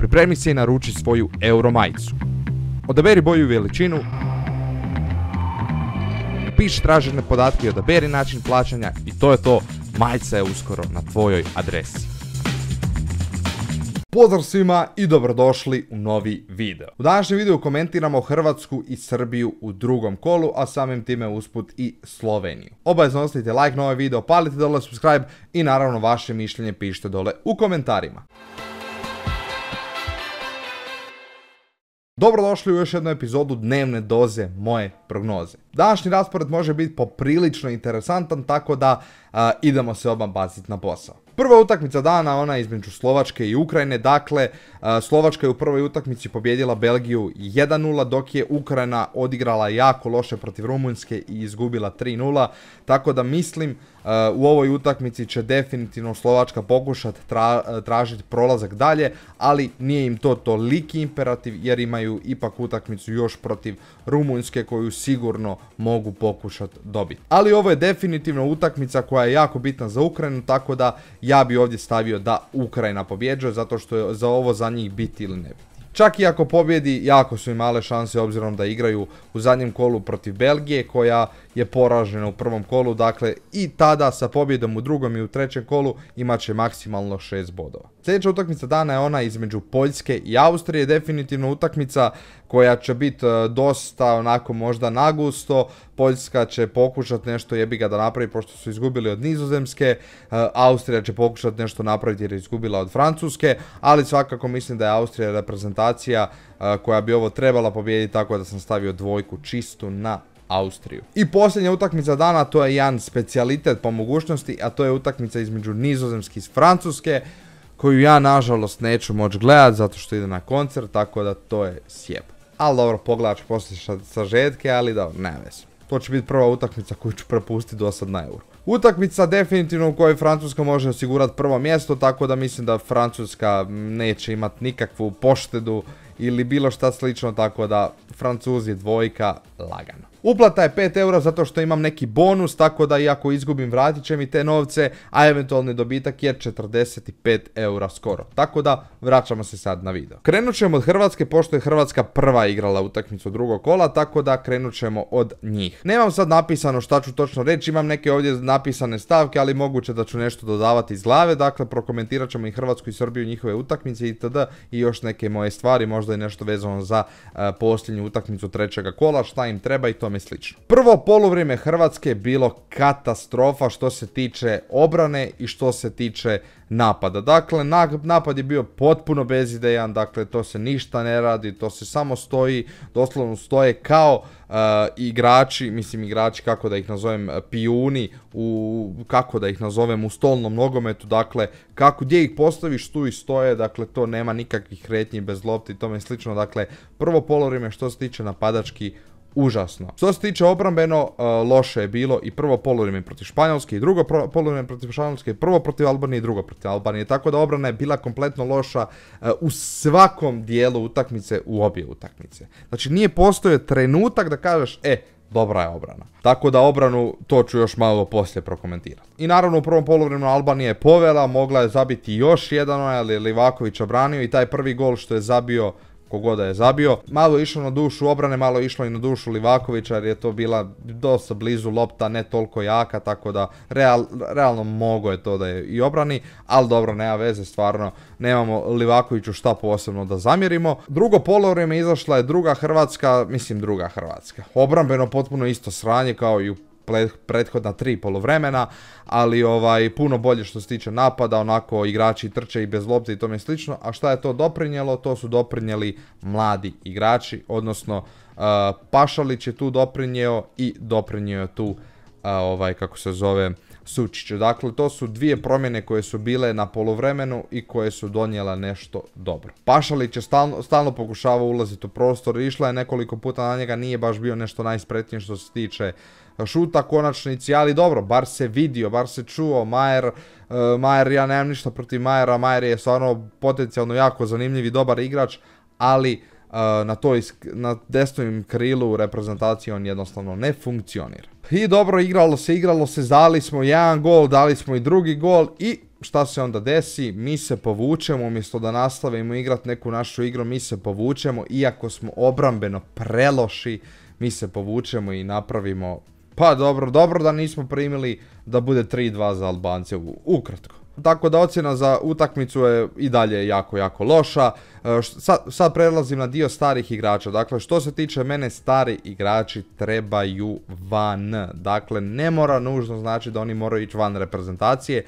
Pripremi se i naruči svoju euro majicu. Odaberi boju i veličinu, upiši tražene podatke i odaberi način plaćanja i to je to, majica je uskoro na tvojoj adresi. Pozdrav svima i dobrodošli u novi video. U današnjem videu komentiramo Hrvatsku i Srbiju u drugom kolu, a samim time usput i Sloveniju. Obavezno ostavite like na ovaj video, palite dole subscribe i naravno vaše mišljenje pišite dole u komentarima. Dobrodošli u još jednu epizodu dnevne doze moje prognoze. Današnji raspored može biti poprilično interesantan, tako da idemo se odmah baciti na posao. Prva utakmica dana, ona je između Slovačke i Ukrajine. Dakle, Slovačka je u prvoj utakmici pobjedila Belgiju 1-0, dok je Ukrajina odigrala jako loše protiv Rumunjske i izgubila 3-0. Tako da mislim u ovoj utakmici će definitivno Slovačka pokušati tražiti prolazak dalje, ali nije im to toliki imperativ jer imaju ipak utakmicu još protiv Rumunjske koju sigurno mogu pokušati dobiti. Ali ovo je definitivno utakmica koja je jako bitna za Ukrajinu, tako da ja bi ovdje stavio da Ukrajina pobjeđuje, zato što je za ovo za njih biti ili ne biti. Čak i ako pobjedi, jako su im male šanse obzirom da igraju u zadnjem kolu protiv Belgije koja je poražena u prvom kolu, dakle i tada sa pobjedom u drugom i u trećem kolu imat će maksimalno 6 bodova. Sljedeća utakmica dana je ona između Poljske i Austrije, definitivno utakmica koja će biti dosta onako možda nagusto. Poljska će pokušati nešto jebiga da napravi pošto su izgubili od Nizozemske, Austrija će pokušati nešto napraviti jer je izgubila od Francuske, ali svakako mislim da je Austrija reprezentacija koja bi ovo trebala pobijediti, tako da sam stavio dvojku čistu na Austriju. I posljednja utakmica dana, to je jedan specijalitet po mogućnosti, a to je utakmica između Nizozemske i Francuske, koju ja nažalost neću moći gledati zato što ide na koncert, tako da to je sjeb. Ali dobro, pogledat ću poslije sažetke, ali dobro, ne vez. To će biti prva utakmica koju ću propustiti do sad na euro. Utakmica definitivno u kojoj Francuska može osigurati prvo mjesto, tako da mislim da Francuska neće imati nikakvu poštedu ili bilo šta slično, tako da Francuzi dvojka lagano. Uplata je 5 eura zato što imam neki bonus, tako da iako izgubim vratit će mi te novce, a eventualni dobitak je 45 eura skoro. Tako da vraćamo se sad na video. Krenut ćemo od Hrvatske, pošto je Hrvatska prva igrala utakmicu drugog kola, tako da krenut ćemo od njih. Nemam sad napisano šta ću točno reći, imam neke ovdje napisane stavke, ali moguće da ću nešto dodavati iz glave, dakle prokomentirat ćemo i Hrvatsku i Srbiju, njihove utakmice itd. i još neke moje stvari, možda i nešto vezano za posljednju utakmicu trećega kola, šta im treba i to i slično. Prvo poluvrijeme Hrvatske je bilo katastrofa što se tiče obrane i što se tiče napada. Dakle, napad je bio potpuno bezidejan, dakle to se ništa ne radi, to se samo stoji, doslovno stoje kao igrači, mislim igrači kako da ih nazovem, pijuni, kako da ih nazovem u stolnom nogometu, dakle kako gdje ih postaviš tu i stoje, dakle to nema nikakvih kretnji bez lopti i tome slično. Dakle, prvo poluvrijeme što se tiče napadački užasno. Što se tiče obrambeno, loše je bilo i prvo poluvrijeme protiv Španjolske i drugo poluvrijeme protiv Španjolske, prvo protiv Albanije i drugo protiv Albanije. Tako da obrana je bila kompletno loša u svakom dijelu utakmice, u obje utakmice. Znači nije postojao trenutak da kažeš dobra je obrana. Tako da obranu to ću još malo poslije prokomentirati. I naravno u prvom poluvremenu Albanija je povela, mogla je zabiti još jedan, ali Livaković obranio i taj prvi gol što je zabio, kogoda je zabio, malo je išlo na dušu obrane, malo je išlo i na dušu Livakovića jer je to bila dosta blizu lopta, ne toliko jaka, tako da realno mogo je to da je i obrani, ali dobro, nema veze, stvarno nemamo Livakoviću šta posebno da zamjerimo. Drugo polovrijeme izašla je druga Hrvatska, obrambeno potpuno isto sranje kao i u prethodna tri polovremena, ali puno bolje što se tiče napada, onako igrači trče i bez lopte i tome slično. A šta je to doprinjelo? To su doprinjeli mladi igrači, odnosno Pašalić je tu doprinjeo i doprinjeo tu kako se zove Sučić. Dakle, to su dvije promjene koje su bile na polovremenu i koje su donijela nešto dobro. Pašalić je stalno pokušavao ulaziti u prostor, išla je nekoliko puta na njega, nije baš bio nešto najspretnije što se tiče šuta konačnici, ali dobro, bar se vidio, bar se čuo. Majer, ja nemam ništa protiv Majera, Majer je stvarno potencijalno jako zanimljiv i dobar igrač, ali na desnom krilu reprezentacije on jednostavno ne funkcionira. I dobro, igralo se, dali smo jedan gol, dali smo i drugi gol i šta se onda desi? Mi se povučemo, umjesto da nastavimo igrati neku našu igru, mi se povučemo, iako smo obrambeno preloši, mi se povučemo i napravimo, pa dobro, dobro da nismo primili, da bude 3-2 za Albance, ukratko. Tako da ocjena za utakmicu je i dalje jako, jako loša. Sad prelazim na dio starih igrača. Dakle, što se tiče mene, stari igrači trebaju van. Dakle, ne mora nužno znači da oni moraju ići van reprezentacije,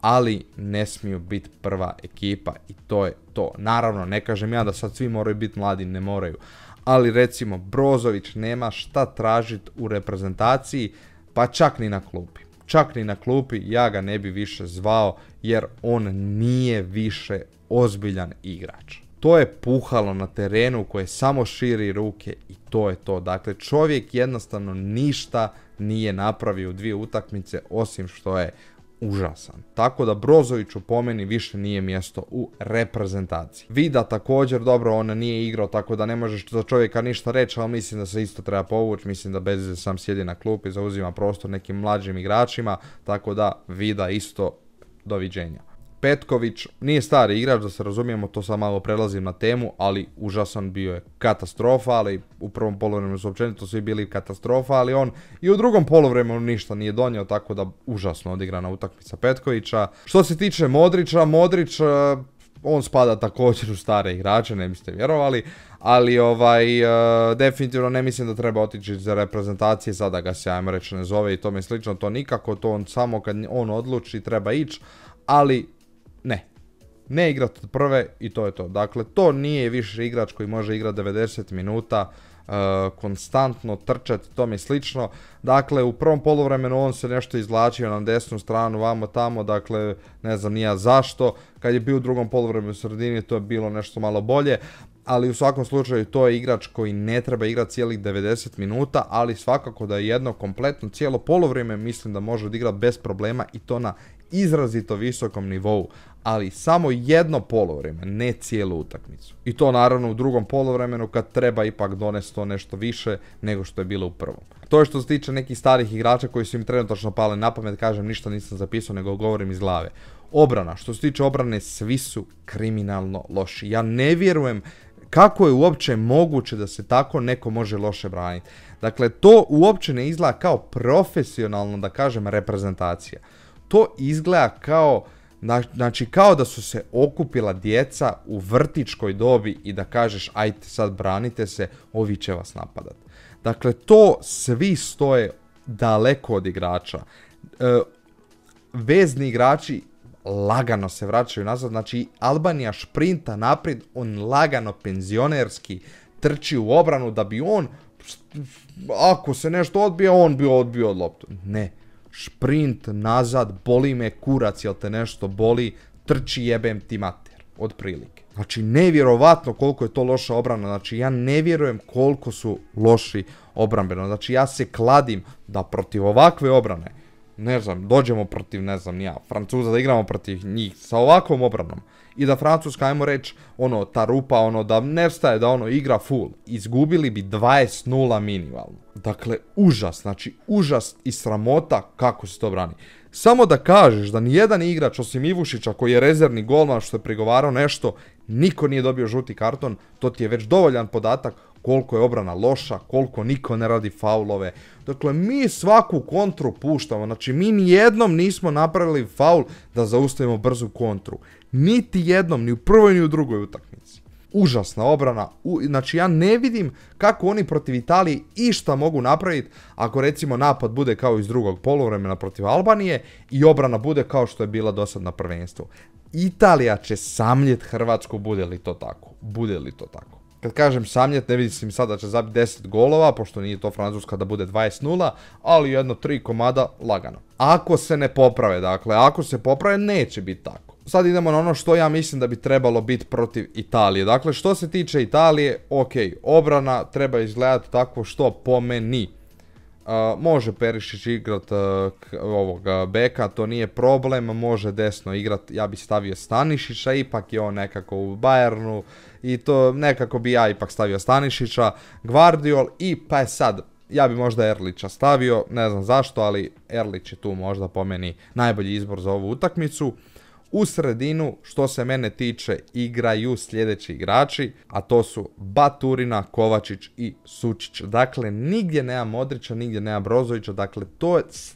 ali ne smiju biti prva ekipa i to je to. Naravno, ne kažem ja da sad svi moraju biti mladi, ne moraju. Ali recimo, Brozović nema šta tražiti u reprezentaciji, pa čak ni na klupi. Čak ni na klupi ja ga ne bi više zvao jer on nije više ozbiljan igrač. To je puhalo na terenu koje samo širi ruke i to je to. Dakle, čovjek jednostavno ništa nije napravio u dvije utakmice osim što je užasan. Tako da Brozoviću po meni više nije mjesto u reprezentaciji. Vida također, dobro, on nije igrao, tako da ne možeš za čovjeka ništa reći, ali mislim da se isto treba povući, mislim da bez veze sam sjedi na klupi, zauzima prostor nekim mlađim igračima, tako da Vida isto, doviđenja. Petković nije stari igrač, da se razumijemo, to sad malo prelazim na temu, ali užasan bio je, katastrofa, ali u prvom polovremenu su općenito svi bili katastrofa, ali on i u drugom polovremenu ništa nije donio, tako da užasno odigrana utakmica Petkovića. Što se tiče Modrića, Modrić, on spada također u stare igrače, ne biste vjerovali, ali definitivno ne mislim da treba otići za reprezentacije, sada ga se, ajmo reći, ne zove i tome slično, to nikako, to on samo kad on odluči treba ići, ali ne igrat od prve i to je to. Dakle, to nije više igrač koji može igrati 90 minuta, konstantno trčati, tome i slično. Dakle, u prvom polovremenu on se nešto izvlačio na desnu stranu, vamo tamo, dakle, ne znam ni ja zašto. Kad je bio u drugom polovremenu u sredini, to je bilo nešto malo bolje, ali u svakom slučaju to je igrač koji ne treba igrati cijelih 90 minuta, ali svakako da je jedno kompletno cijelo polovreme, mislim da može odigrati bez problema i to na izrazito visokom nivou, ali samo jedno polovreme, ne cijelu utakmicu. I to naravno u drugom polovremenu kad treba ipak donesti to nešto više nego što je bilo u prvom. To je što se tiče nekih starih igrača koji su im trenutno pale na pamet, kažem, ništa nisam zapisao nego govorim iz glave. Obrana, što se tiče obrane, svi su kriminalno loši. Ja ne vjerujem kako je uopće moguće da se tako neko može loše braniti. Dakle, to uopće ne izgleda kao profesionalno, da kažem, reprezentacija. To izgleda kao, znači, kao da su se okupila djeca u vrtičkoj dobi i da kažeš, ajte sad branite se, ovi će vas napadat. Dakle, to svi stoje daleko od igrača. Vezni igrači lagano se vraćaju nazad, znači Albanija šprinta naprijed, on lagano penzionerski trči u obranu da bi on, ako se nešto odbije, on bi odbio od loptu. Ne. Šprint nazad, boli me kurac jel te nešto boli, trči jebem ti mater, otprilike. Znači, nevjerovatno koliko je to loša obrana, znači ja ne vjerujem koliko su loši obrambeno, znači ja se kladim da protiv ovakve obrane, ne znam, dođemo protiv, ne znam, ja, Francuza, da igramo protiv njih sa ovakvom obranom i da Francuska, ajmo reći, ono, ta rupa, ono, da nestaje, da ono, igra full, izgubili bi 20-0 minimalno. Dakle, užas, znači, užas i sramota kako se to brani. Samo da kažeš da nijedan igrač, osim Ivušića, koji je rezervni golman što je prigovarao nešto, niko nije dobio žuti karton, to ti je već dovoljan podatak koliko je obrana loša, koliko niko ne radi faulove. Dakle, mi svaku kontru puštamo, znači mi nijednom nismo napravili faul da zaustavimo brzu kontru. Niti jednom, ni u prvoj ni u drugoj utakmici. Užasna obrana, znači ja ne vidim kako oni protiv Italije išta mogu napraviti ako recimo napad bude kao iz drugog poluvremena protiv Albanije i obrana bude kao što je bila do sad na prvenstvu. Italija će samljet Hrvatsku, bude li to tako? Bude li to tako? Kad kažem samljet, ne vidim sad da će zabiti 10 golova, pošto nije to Francuska da bude 20-0, ali jedno 3 komada lagano. Ako se ne poprave, dakle, ako se poprave, neće biti tako. Sad idemo na ono što ja mislim da bi trebalo biti protiv Italije. Dakle, što se tiče Italije, ok, obrana treba izgledati tako što po meni. Može Perišić igrat ovoga beka, to nije problem, može desno igrat, ja bi stavio Stanišića, ipak je on nekako u Bayernu i to nekako bi ja ipak stavio Stanišića, Gvardiol i pa je sad, ja bi možda Erlića stavio, ne znam zašto, ali Erlić je tu možda po meni najbolji izbor za ovu utakmicu. U sredinu, što se mene tiče, igraju sljedeći igrači, a to su Baturina, Kovačić i Sučić. Dakle, nigdje nema Modrića, nigdje nema Brozovića, dakle,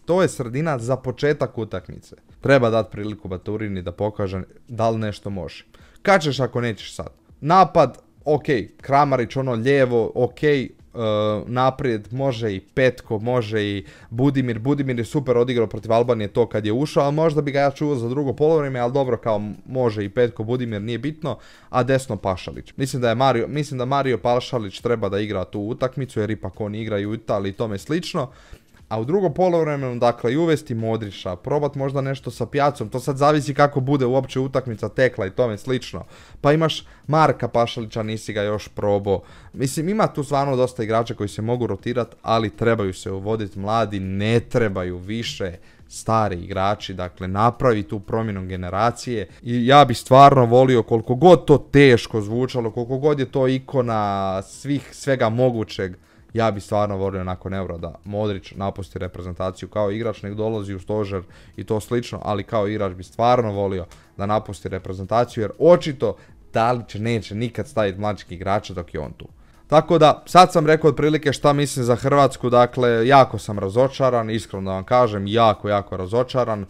to je sredina za početak utakmice. Treba dati priliku Baturini da pokaže da li nešto može. Kad ćeš ako nećeš sad? Napad, ok, Kramarić ono lijevo, ok, naprijed, može i Petko, može i Budimir. Budimir je super odigrao protiv Albanije to kad je ušao, ali možda bi ga ja čuvao za drugo polovrijeme, ali dobro, kao može i Petko, Budimir, nije bitno, a desno Pašalić. Mislim da Mario Pašalić treba da igra tu utakmicu, jer ipak on igra i u Italiji i tome slično. A u drugom polovremenu, dakle, i uvesti Modrića, probat možda nešto sa Pjacom, to sad zavisi kako bude uopće utakmica tekla i tome slično. Pa imaš Marka Pašalića, nisi ga još probao. Mislim, ima tu stvarno dosta igrača koji se mogu rotirati, ali trebaju se uvoditi mladi, ne trebaju više stari igrači, dakle, napravi tu promjenu generacije. I ja bi stvarno volio, koliko god to teško zvučalo, koliko god je to ikona svega mogućeg, ja bi stvarno volio nakon Eura da Modrić napusti reprezentaciju kao igrač, nek dolazi u stožer i to slično, ali kao igrač bi stvarno volio da napusti reprezentaciju, jer očito Dalić neće nikad staviti mlađih igrača dok je on tu. Tako da, sad sam rekao otprilike šta mislim za Hrvatsku, dakle, jako sam razočaran, iskreno da vam kažem, jako razočaran.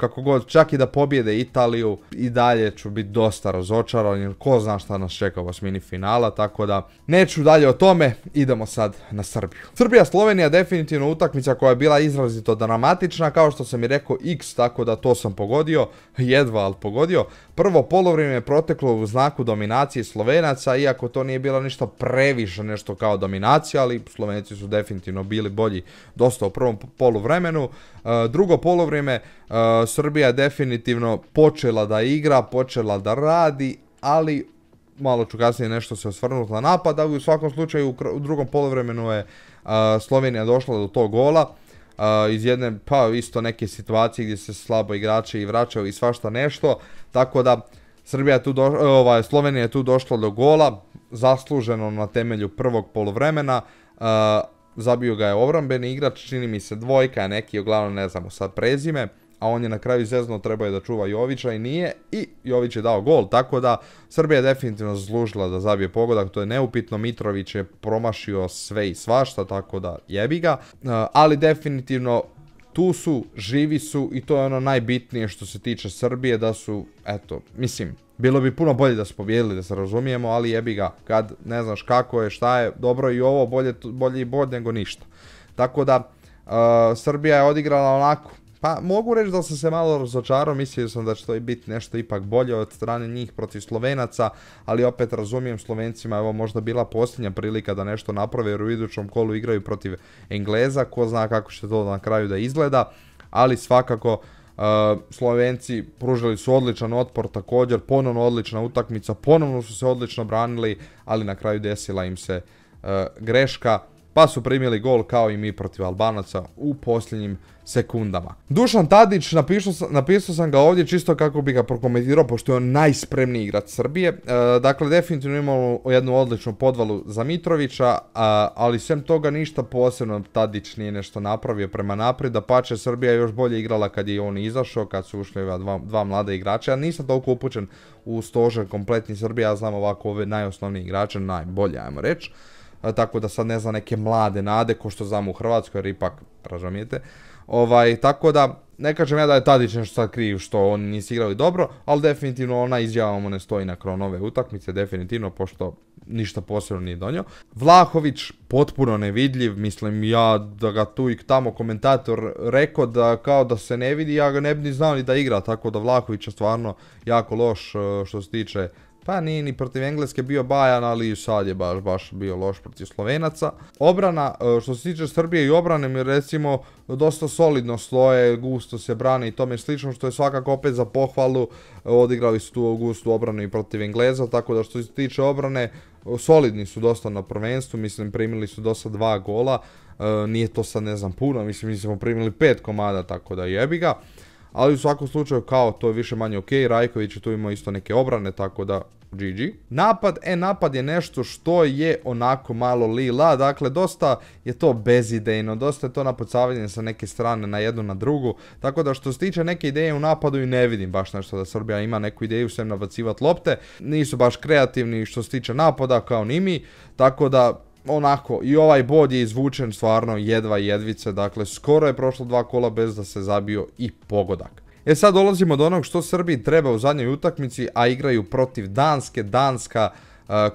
Kako god, čak i da pobjede Italiju, i dalje ću biti dosta razočaran, jer ko zna šta nas čeka u osmini finala, tako da neću dalje o tome. Idemo sad na Srbiju. Srbija-Slovenija, definitivno utakmica koja je bila izrazito dramatična, kao što sam i rekao X, tako da to sam pogodio, jedva ali pogodio. Prvo polovrijeme je proteklo u znaku dominacije Slovenaca, iako to nije bilo ništa previše nešto kao dominacija, ali Slovenci su definitivno bili bolji dosta u prvom poluvremenu. Drugo polovrijeme Srbija je definitivno počela da igra, počela da radi, ali malo ću kasnije nešto se osvrnuti na napad, ali u svakom slučaju u drugom polovremenu je Slovenija došla do tog gola, iz jedne pa isto neke situacije gdje se slabo igrače i vraćaju i svašta nešto, tako da Slovenija je tu došla do gola, zasluženo na temelju prvog polovremena. Zabio ga je obrambeni igrač, čini mi se dvojka, neki, uglavnom ne znamo sad prezime, a on je na kraju zezno, trebao je da čuva Jovića i nije, i Jović je dao gol, tako da Srbija je definitivno zaslužila da zabije pogodak, to je neupitno. Mitrović je promašio sve i svašta, tako da jebi ga, ali definitivno tu su, živi su, i to je ono najbitnije što se tiče Srbije, da su, eto, mislim, bilo bi puno bolje da su pobjedili, da se razumijemo, ali jebi ga, kad ne znaš kako je, šta je, dobro i ovo, bolje i bod nego ništa. Tako da, Srbija je odigrala onako, pa mogu reći da sam se malo razočarao, mislio sam da će to biti nešto ipak bolje od strane njih protiv Slovenaca, ali opet razumijem, Slovencima evo možda bila posljednja prilika da nešto naprave, jer u idućem kolu igraju protiv Engleza, ko zna kako će to na kraju da izgleda, ali svakako Slovenci pružili su odličan otpor, također ponovno odlična utakmica, ponovno su se odlično branili, ali na kraju desila im se greška, pa su primili gol kao i mi protiv Albanaca u posljednjim sekundama. Dušan Tadić, napisao sam ga ovdje čisto kako bi ga prokomentirao, pošto je on najspremniji igrač Srbije. Dakle, definitivno imamo jednu odličnu podvalu za Mitrovića, ali sem toga ništa posebno Tadić nije nešto napravio prema naprijed, da pače Srbija još bolje igrala kad je on izašao, kad su ušli dva mlada igrača. Ja nisam toliko upućen u stožer kompletni Srbije, ja znam ovako ove najosnovnije igrače, najbolje, ajmo reći. Tako da sad ne znam neke mlade nade ko što znam u Hrvatskoj, jer ipak, razumijete. Tako da, ne kažem ja da je Tadić nešto sad kriv što oni nisi igrali dobro, ali definitivno ona izjava mu ne stoji nakon ove utakmice, definitivno, pošto ništa posebno nije donio. Vlahović, potpuno nevidljiv, mislim ja da ga tu i tamo komentator rekao da kao da se ne vidi, ja ga ne bi znao ni da igra, tako da Vlahović je stvarno jako loš što se tiče. Pa nije ni protiv Engleske bio bajan, ali sad je baš bio loš protiv Slovenaca. Obrana, što se tiče Srbije i obrane, mi recimo dosta solidno stoje, gusto se brane i tome slično, što je svakako opet za pohvalu. Odigrali su tu gustu obranu i protiv Engleza, tako da što se tiče obrane, solidni su dosta na prvenstvu, mislim primili su dosta 2 gola, nije to sad ne znam puno, mislim mi smo primili 5 komada, tako da jebi ga. Ali u svakom slučaju, kao, to je više manje ok, Rajković je tu imao isto neke obrane, tako da GG. Napad, napad je nešto što je onako malo lila, dakle dosta je to bezidejno, dosta je to napucavanje sa neke strane na jednu na drugu, tako da što se tiče neke ideje u napadu i ne vidim baš nešto da Srbija ima neku ideju sem nabacivati lopte, nisu baš kreativni što se tiče napada kao ni mi, tako da onako i ovaj bod je izvučen stvarno jedva jedvice, dakle skoro je prošlo dva kola bez da se zabio i pogodak. E sad dolazimo do onog što Srbiji treba u zadnjoj utakmici, a igraju protiv Danske. Danska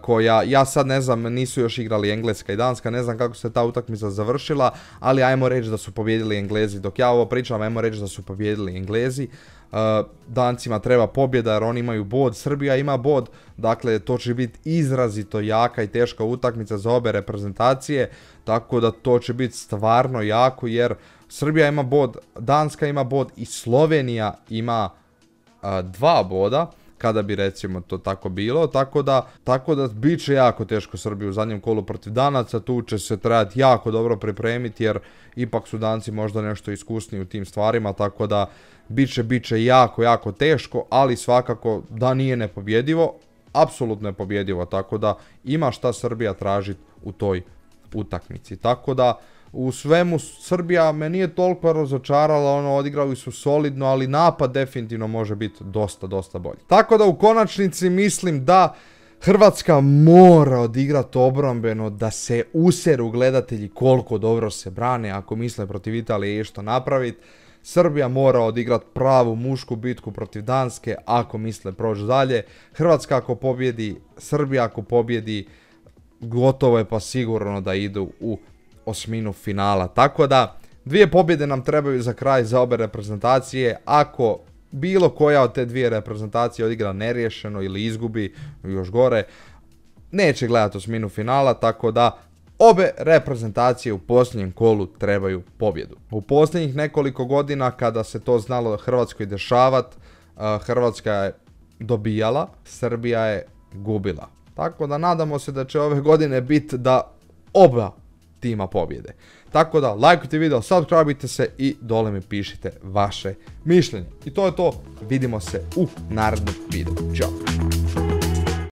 koja, ja sad ne znam, nisu još igrali Engleska i Danska, ne znam kako se ta utakmica završila, ali ajmo reći da su pobjedili Englezi. Dok ja ovo pričam, ajmo reći da su pobjedili Englezi. Dancima treba pobjeda jer oni imaju bod, Srbija ima bod, dakle to će biti izrazito jaka i teška utakmica za obe reprezentacije, tako da to će biti stvarno jako jer Srbija ima bod, Danska ima bod i Slovenija ima 2 boda, kada bi recimo to tako bilo, tako da bit će jako teško Srbiji u zadnjem kolu protiv Danaca, tu će se trebati jako dobro pripremiti jer ipak su Danci možda nešto iskusniji u tim stvarima, tako da bit će jako teško, ali svakako da nije nepobjedivo, apsolutno je pobjedivo, tako da ima šta Srbija tražiti u toj utakmici, tako da u svemu Srbija me nije toliko razočarala, ono, odigrali su solidno, ali napad definitivno može biti dosta bolji. Tako da u konačnici mislim da Hrvatska mora odigrati obrambeno, da se useru gledatelji koliko dobro se brane, ako misle protiv Italije je što napraviti. Srbija mora odigrati pravu mušku bitku protiv Danske, ako misle proći dalje. Hrvatska ako pobjedi, Srbija ako pobjedi, gotovo je pa sigurno da idu u 8. finala, tako da 2 pobjede nam trebaju za kraj za obe reprezentacije. Ako bilo koja od te 2 reprezentacije odigra neriješeno ili izgubi, još gore, neće gledati 8. finala, tako da obe reprezentacije u posljednjem kolu trebaju pobjedu. U posljednjih nekoliko godina kada se to znalo Hrvatskoj dešavat, Hrvatska je dobijala, Srbija je gubila, tako da nadamo se da će ove godine biti da oba tima pobjede. Tako da, lajkujte video, subscribeite se i dole mi pišite vaše mišljenje. I to je to, vidimo se u narednom videu. Ćao!